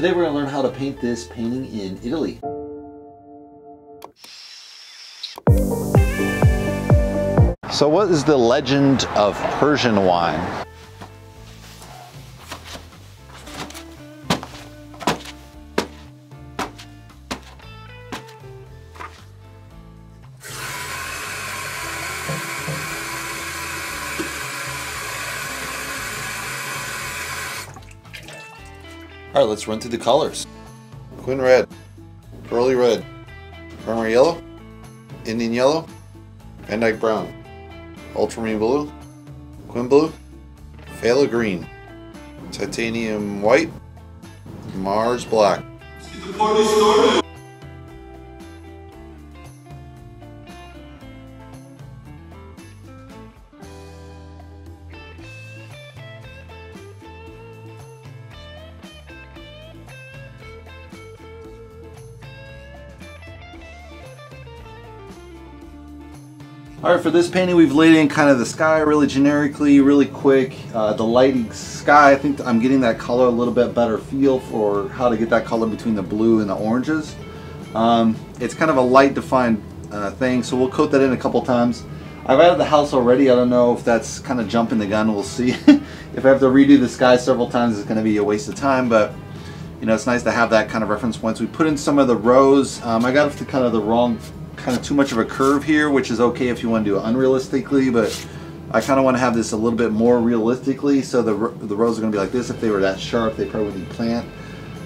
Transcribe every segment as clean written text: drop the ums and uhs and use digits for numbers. Today we're going to learn how to paint this painting in Italy. So what is the legend of Persian wine? All right, let's run through the colors. Quinn Red, Pearly Red, Primary Yellow, Indian Yellow, Van Dyke Brown, Ultramarine Blue, Quinn Blue, Phala Green, Titanium White, Mars Black. The party started. All right, for this painting, we've laid in kind of the sky really generically, really quick. The lighting sky, I think I'm getting that color a little bit better feel for how to get that color between the blue and the oranges. It's kind of a light defined thing, so we'll coat that in a couple times. I've added the house already. I don't know if that's kind of jumping the gun. We'll see. If I have to redo the sky several times, it's going to be a waste of time, but you know, it's nice to have that kind of reference points. We put in some of the rows. I got up to kind of the wrong, kind of too much of a curve here, which is okay if you want to do it unrealistically, but I kind of want to have this a little bit more realistically, so the rows are going to be like this. If they were that sharp, they probably wouldn't plant.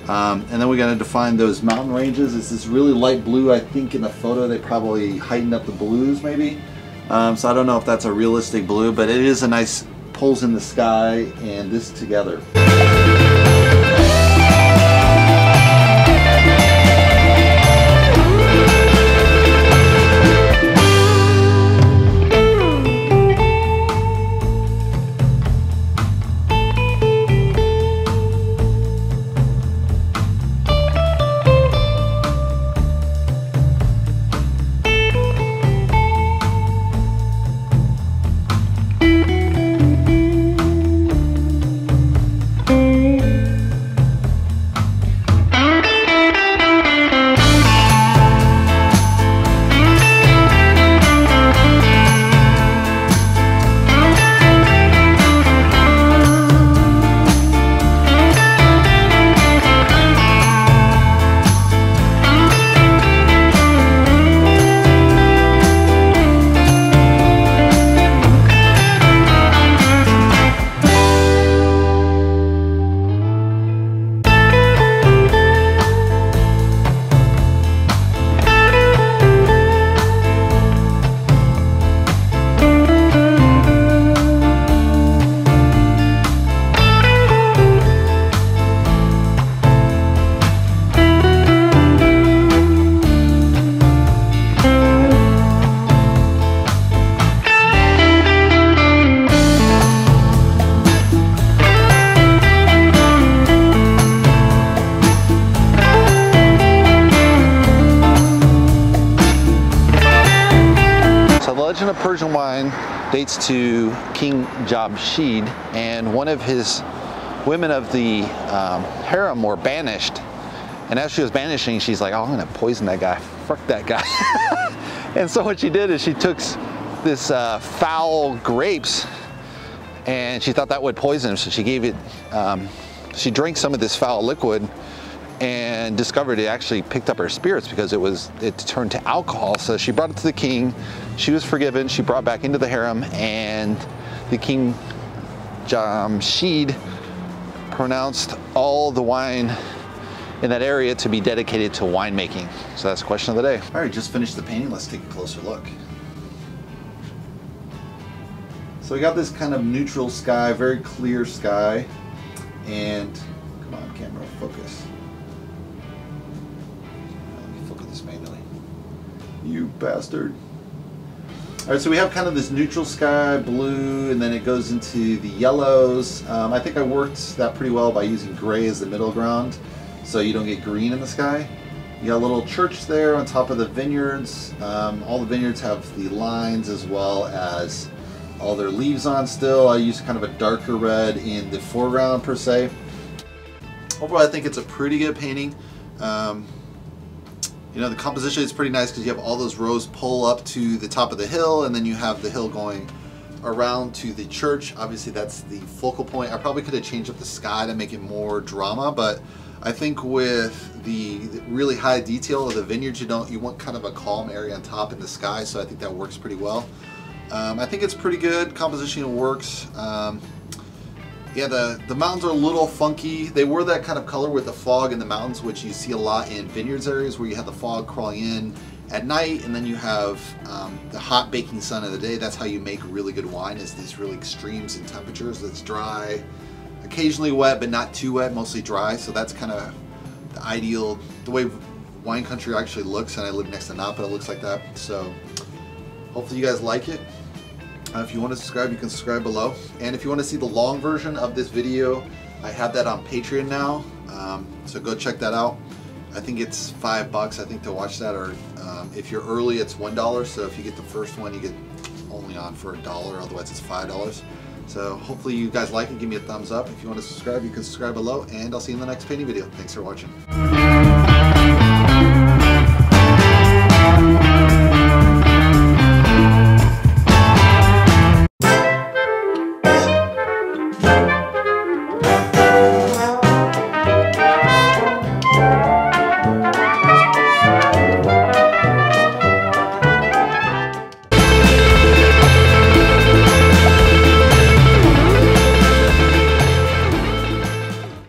And then we're going to define those mountain ranges. It's this really light blue. I think in the photo they probably heightened up the blues maybe. So I don't know if that's a realistic blue, but it is a nice pulls in the sky and this together. Persian wine dates to King Jamshid, and one of his women of the harem were banished, and as she was banishing, she's like, oh, I'm gonna poison that guy, fuck that guy. And so what she did is she took this foul grapes, and she thought that would poison him, so she gave it, she drank some of this foul liquid and discovered it actually picked up her spirits because it turned to alcohol. So she brought it to the king, she was forgiven, she brought back into the harem, and the King Jamshid pronounced all the wine in that area to be dedicated to winemaking. So that's the question of the day. All right, just finished the painting, let's take a closer look. So we got this kind of neutral sky, very clear sky, and come on camera, focus. Manually. You bastard. All right, so we have kind of this neutral sky blue, and then it goes into the yellows. I think I worked that pretty well by using gray as the middle ground, so you don't get green in the sky. You got a little church there on top of the vineyards. All the vineyards have the lines as well as all their leaves on still. I used kind of a darker red in the foreground per se. Overall, I think it's a pretty good painting. You know, the composition is pretty nice because you have all those rows pull up to the top of the hill, and then you have the hill going around to the church. Obviously, that's the focal point. I probably could have changed up the sky to make it more drama, but I think with the really high detail of the vineyards, you want kind of a calm area on top in the sky, so I think that works pretty well. I think it's pretty good. Composition works. Yeah, the mountains are a little funky. They were that kind of color with the fog in the mountains, which you see a lot in vineyards areas where you have the fog crawling in at night, and then you have the hot baking sun of the day. That's how you make really good wine, is these really extremes in temperatures. That's dry, occasionally wet, but not too wet, mostly dry. So that's kind of the ideal, the way wine country actually looks, and I live next to Napa, it looks like that. So hopefully you guys like it. If you want to subscribe, you can subscribe below. And if you want to see the long version of this video, I have that on Patreon now. So go check that out. I think it's $5, I think, to watch that. Or if you're early, it's $1. So if you get the first one, you get only on for $1. Otherwise, it's $5. So hopefully you guys like it. Give me a thumbs up. If you want to subscribe, you can subscribe below. And I'll see you in the next painting video. Thanks for watching.